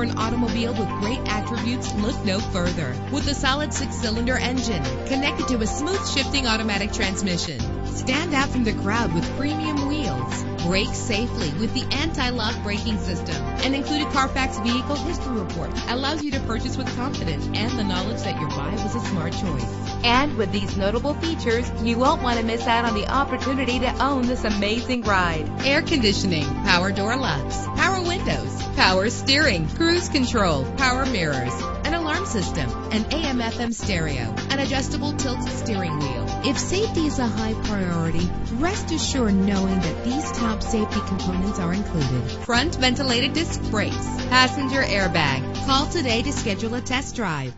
for an automobile with great attributes, look no further. With a solid 6-cylinder engine connected to a smooth shifting automatic transmission, stand out from the crowd with premium wheels. Brake safely with the anti-lock braking system. An included Carfax Vehicle History Report allows you to purchase with confidence and the knowledge that your buy was a smart choice. And with these notable features, you won't want to miss out on the opportunity to own this amazing ride. Air conditioning, power door locks, power windows, power steering, cruise control, power mirrors, an alarm system, an AM/FM stereo, an adjustable tilt steering wheel. If safety is a high priority, rest assured knowing that these top safety components are included. Front ventilated disc brakes, passenger airbag. Call today to schedule a test drive.